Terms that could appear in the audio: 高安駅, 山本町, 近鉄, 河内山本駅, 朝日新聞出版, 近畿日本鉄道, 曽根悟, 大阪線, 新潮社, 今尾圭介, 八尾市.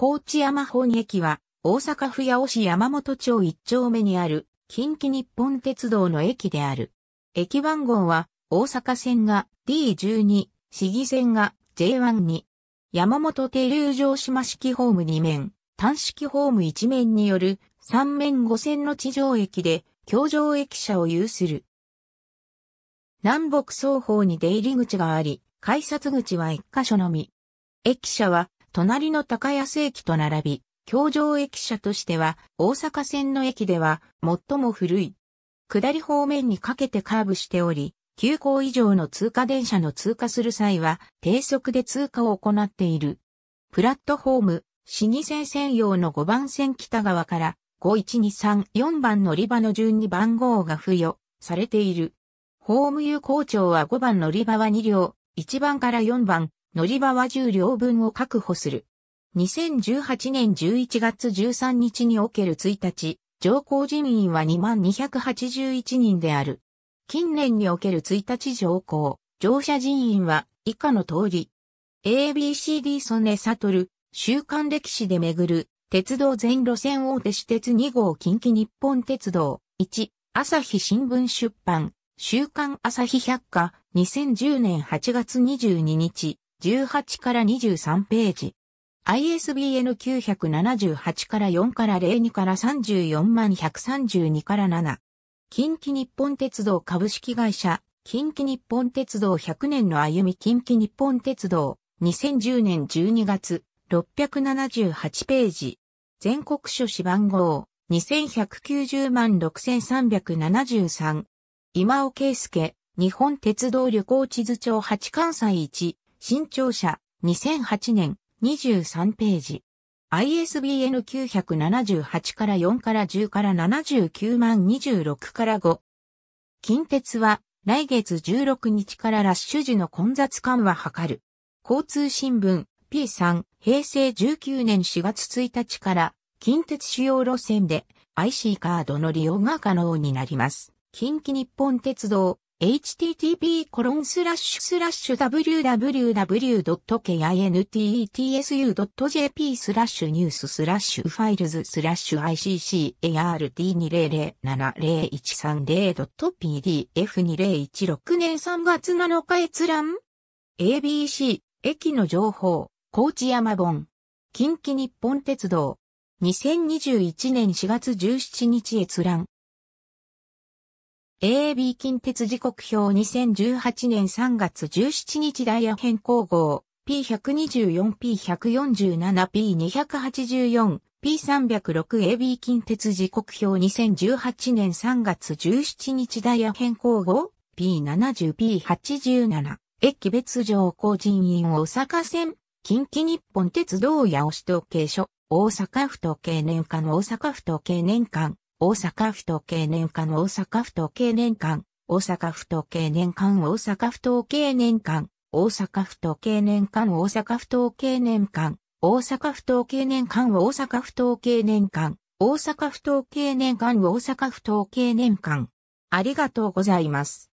河内山本駅は、大阪府八尾市山本町1丁目にある、近畿日本鉄道の駅である。駅番号は、大阪線が D12、市議線が J1 に、山本停留場島式ホーム2面、単式ホーム1面による、3面5線の地上駅で、橋上駅舎を有する。南北双方に出入り口があり、改札口は1カ所のみ。駅舎は、隣の高安駅と並び、橋上駅舎としては、大阪線の駅では、最も古い。下り方面にかけてカーブしており、急行以上の通過電車の通過する際は、低速で通過を行っている。プラットホーム、市議線専用の5番線北側から、51234番乗り場の順に番号が付与されている。ホーム有効帳は5番乗り場は2両、1番から4番、乗り場は10両分を確保する。2018年11月13日における1日、乗降人員は 22,281 人である。近年における1日乗降、乗車人員は以下の通り。ABCD 曽根悟、週刊歴史で巡る、鉄道全路線大手私鉄2号近畿日本鉄道、1、朝日新聞出版、週刊朝日百科、2010年8月22日、18から23ページ。ISBN 978から4から02から34132から7。近畿日本鉄道株式会社、近畿日本鉄道100年の歩み近畿日本鉄道、2010年12月、678ページ。全国書誌番号、21906373。今尾圭介、日本鉄道旅行地図帳8関西1、新潮社、2008年。23ページ。ISBN 978から4から10から79026から5。近鉄は来月16日からラッシュ時の混雑緩和図る。交通新聞 P3 平成19年4月1日から近鉄主要路線で IC カードの利用が可能になります。近畿日本鉄道 http://www.kintsu.jp/news/iccart20070130.pdf2016 年3月7日閲覧 ABC 駅の情報河内山本近畿日本鉄道2021年4月17日閲覧AB 近鉄時刻表2018年3月17日ダイヤ変更号 P124、P147、P284、P306AB 近鉄時刻表2018年3月17日ダイヤ変更号 P70、P87 駅別乗降人員大阪線近畿日本鉄道八尾市統計所大阪府統計年間大阪府統計年間大阪府統計年間大阪府統計年間大阪府統計年間大阪府統計年間大阪府統計年間大阪府統計年間大阪府統計年間大阪府統計年間大阪府統計年間大阪府統計年間ありがとうございます。